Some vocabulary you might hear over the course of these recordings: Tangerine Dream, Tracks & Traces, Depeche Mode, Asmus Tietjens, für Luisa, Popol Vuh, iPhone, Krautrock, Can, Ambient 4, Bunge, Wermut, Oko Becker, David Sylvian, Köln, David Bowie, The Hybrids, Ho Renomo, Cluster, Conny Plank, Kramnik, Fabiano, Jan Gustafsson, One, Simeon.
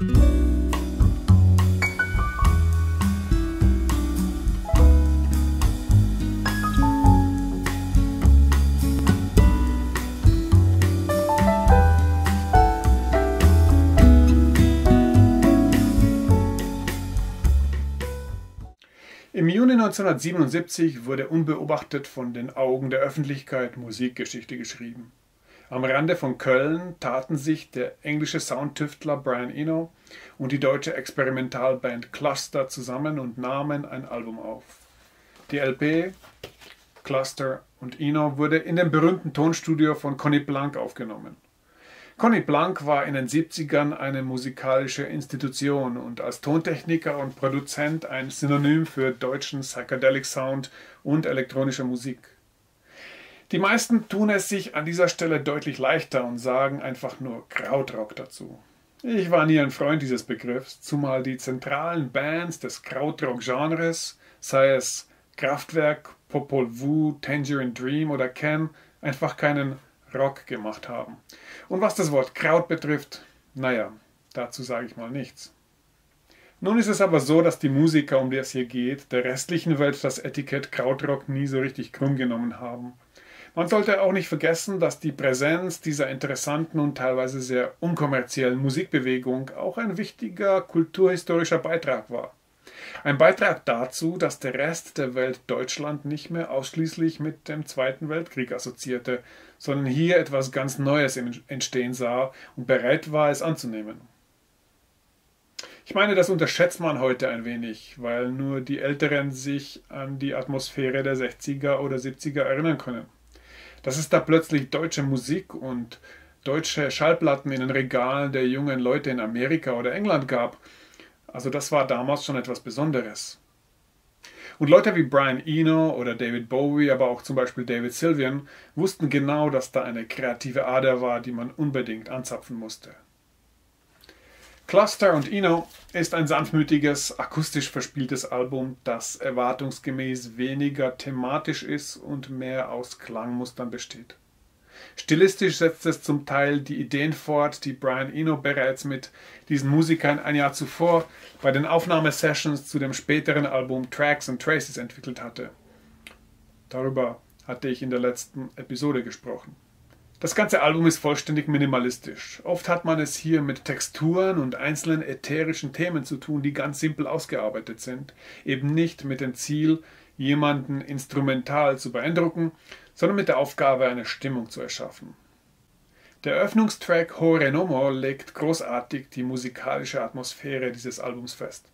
Im Juni 1977 wurde unbeobachtet von den Augen der Öffentlichkeit Musikgeschichte geschrieben. Am Rande von Köln taten sich der englische Soundtüftler Brian Eno und die deutsche Experimentalband Cluster zusammen und nahmen ein Album auf. Die LP Cluster und Eno wurde in dem berühmten Tonstudio von Conny Plank aufgenommen. Conny Plank war in den 70ern eine musikalische Institution und als Tontechniker und Produzent ein Synonym für deutschen Psychedelic Sound und elektronische Musik. Die meisten tun es sich an dieser Stelle deutlich leichter und sagen einfach nur Krautrock dazu. Ich war nie ein Freund dieses Begriffs, zumal die zentralen Bands des Krautrock-Genres, sei es Kraftwerk, Popol Vuh, Tangerine Dream oder Can, einfach keinen Rock gemacht haben. Und was das Wort Kraut betrifft, naja, dazu sage ich mal nichts. Nun ist es aber so, dass die Musiker, um die es hier geht, der restlichen Welt das Etikett Krautrock nie so richtig krumm genommen haben. Man sollte auch nicht vergessen, dass die Präsenz dieser interessanten und teilweise sehr unkommerziellen Musikbewegung auch ein wichtiger kulturhistorischer Beitrag war. Ein Beitrag dazu, dass der Rest der Welt Deutschland nicht mehr ausschließlich mit dem Zweiten Weltkrieg assoziierte, sondern hier etwas ganz Neues entstehen sah und bereit war, es anzunehmen. Ich meine, das unterschätzt man heute ein wenig, weil nur die Älteren sich an die Atmosphäre der 60er oder 70er erinnern können. Dass es da plötzlich deutsche Musik und deutsche Schallplatten in den Regalen der jungen Leute in Amerika oder England gab, also das war damals schon etwas Besonderes. Und Leute wie Brian Eno oder David Bowie, aber auch zum Beispiel David Sylvian, wussten genau, dass da eine kreative Ader war, die man unbedingt anzapfen musste. Cluster und Eno ist ein sanftmütiges, akustisch verspieltes Album, das erwartungsgemäß weniger thematisch ist und mehr aus Klangmustern besteht. Stilistisch setzt es zum Teil die Ideen fort, die Brian Eno bereits mit diesen Musikern ein Jahr zuvor bei den Aufnahmesessions zu dem späteren Album Tracks and Traces entwickelt hatte. Darüber hatte ich in der letzten Episode gesprochen. Das ganze Album ist vollständig minimalistisch. Oft hat man es hier mit Texturen und einzelnen ätherischen Themen zu tun, die ganz simpel ausgearbeitet sind, eben nicht mit dem Ziel, jemanden instrumental zu beeindrucken, sondern mit der Aufgabe, eine Stimmung zu erschaffen. Der Eröffnungstrack Ho Renomo legt großartig die musikalische Atmosphäre dieses Albums fest.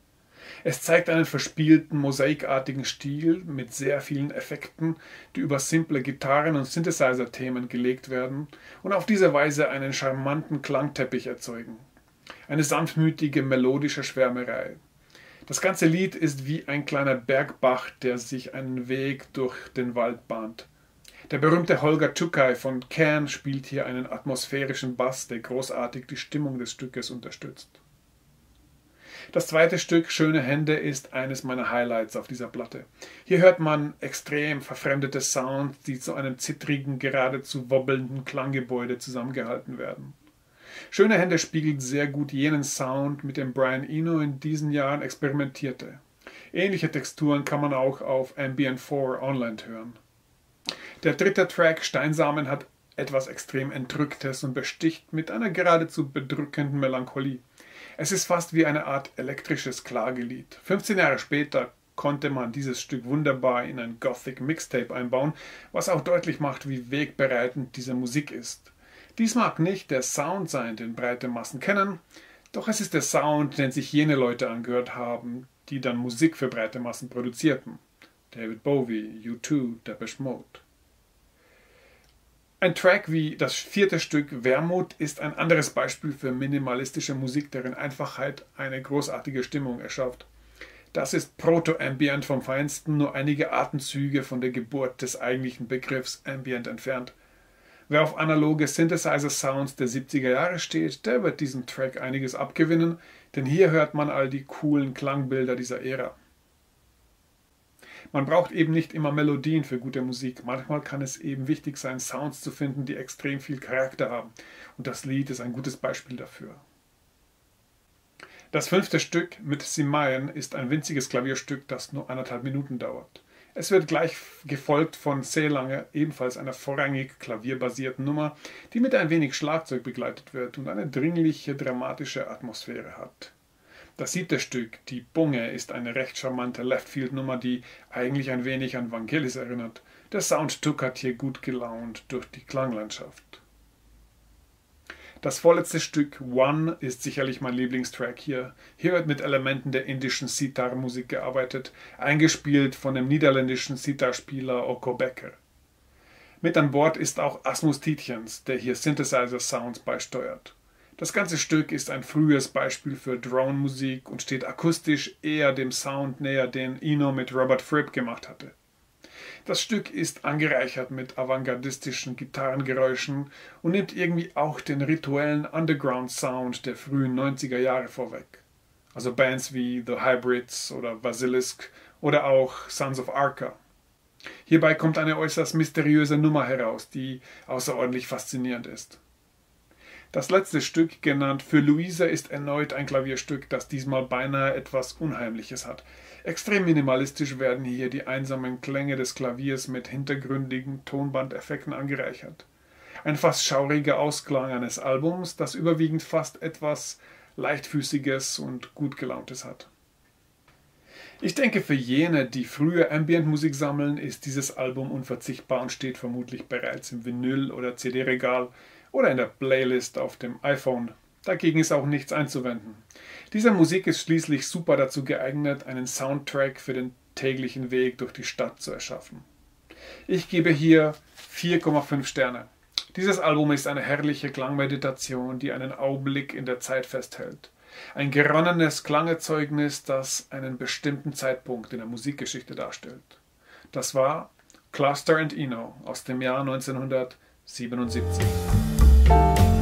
Es zeigt einen verspielten, mosaikartigen Stil mit sehr vielen Effekten, die über simple Gitarren- und Synthesizer-Themen gelegt werden und auf diese Weise einen charmanten Klangteppich erzeugen. Eine sanftmütige, melodische Schwärmerei. Das ganze Lied ist wie ein kleiner Bergbach, der sich einen Weg durch den Wald bahnt. Der berühmte Holger Czukay von Can spielt hier einen atmosphärischen Bass, der großartig die Stimmung des Stückes unterstützt. Das zweite Stück, Schöne Hände, ist eines meiner Highlights auf dieser Platte. Hier hört man extrem verfremdete Sounds, die zu einem zittrigen, geradezu wobbelnden Klanggebäude zusammengehalten werden. Schöne Hände spiegelt sehr gut jenen Sound, mit dem Brian Eno in diesen Jahren experimentierte. Ähnliche Texturen kann man auch auf Ambient 4 online hören. Der dritte Track, Steinsamen, hat etwas extrem Entrücktes und besticht mit einer geradezu bedrückenden Melancholie. Es ist fast wie eine Art elektrisches Klagelied. 15 Jahre später konnte man dieses Stück wunderbar in ein Gothic Mixtape einbauen, was auch deutlich macht, wie wegbereitend diese Musik ist. Dies mag nicht der Sound sein, den breite Massen kennen, doch es ist der Sound, den sich jene Leute angehört haben, die dann Musik für breite Massen produzierten. David Bowie, U2, Depeche Mode. Ein Track wie das vierte Stück Wermut ist ein anderes Beispiel für minimalistische Musik, deren Einfachheit eine großartige Stimmung erschafft. Das ist Proto-Ambient vom Feinsten, nur einige Atemzüge von der Geburt des eigentlichen Begriffs Ambient entfernt. Wer auf analoge Synthesizer-Sounds der 70er Jahre steht, der wird diesem Track einiges abgewinnen, denn hier hört man all die coolen Klangbilder dieser Ära. Man braucht eben nicht immer Melodien für gute Musik. Manchmal kann es eben wichtig sein, Sounds zu finden, die extrem viel Charakter haben. Und das Lied ist ein gutes Beispiel dafür. Das 5. Stück mit Simeon ist ein winziges Klavierstück, das nur 1,5 Minuten dauert. Es wird gleich gefolgt von Seelänge, ebenfalls einer vorrangig klavierbasierten Nummer, die mit ein wenig Schlagzeug begleitet wird und eine dringliche, dramatische Atmosphäre hat. Das 7. Stück, die Bunge, ist eine recht charmante Leftfield-Nummer, die eigentlich ein wenig an Vangelis erinnert. Der Sound tuckert hier gut gelaunt durch die Klanglandschaft. Das vorletzte Stück, One, ist sicherlich mein Lieblingstrack hier. Hier wird mit Elementen der indischen Sitar-Musik gearbeitet, eingespielt von dem niederländischen Sitar-Spieler Oko Becker. Mit an Bord ist auch Asmus Tietjens, der hier Synthesizer-Sounds beisteuert. Das ganze Stück ist ein frühes Beispiel für Drone-Musik und steht akustisch eher dem Sound näher, den Eno mit Robert Fripp gemacht hatte. Das Stück ist angereichert mit avantgardistischen Gitarrengeräuschen und nimmt irgendwie auch den rituellen Underground-Sound der frühen 90er Jahre vorweg. Also Bands wie The Hybrids oder Basilisk oder auch Sons of Arca. Hierbei kommt eine äußerst mysteriöse Nummer heraus, die außerordentlich faszinierend ist. Das letzte Stück, genannt für Luisa, ist erneut ein Klavierstück, das diesmal beinahe etwas Unheimliches hat. Extrem minimalistisch werden hier die einsamen Klänge des Klaviers mit hintergründigen Tonbandeffekten angereichert. Ein fast schauriger Ausklang eines Albums, das überwiegend fast etwas Leichtfüßiges und gut gelauntes hat. Ich denke, für jene, die frühe Ambient-Musik sammeln, ist dieses Album unverzichtbar und steht vermutlich bereits im Vinyl- oder CD-Regal, oder in der Playlist auf dem iPhone. Dagegen ist auch nichts einzuwenden. Diese Musik ist schließlich super dazu geeignet, einen Soundtrack für den täglichen Weg durch die Stadt zu erschaffen. Ich gebe hier 4,5 Sterne. Dieses Album ist eine herrliche Klangmeditation, die einen Augenblick in der Zeit festhält. Ein geronnenes Klangerzeugnis, das einen bestimmten Zeitpunkt in der Musikgeschichte darstellt. Das war Cluster and Eno aus dem Jahr 1977. Thank you.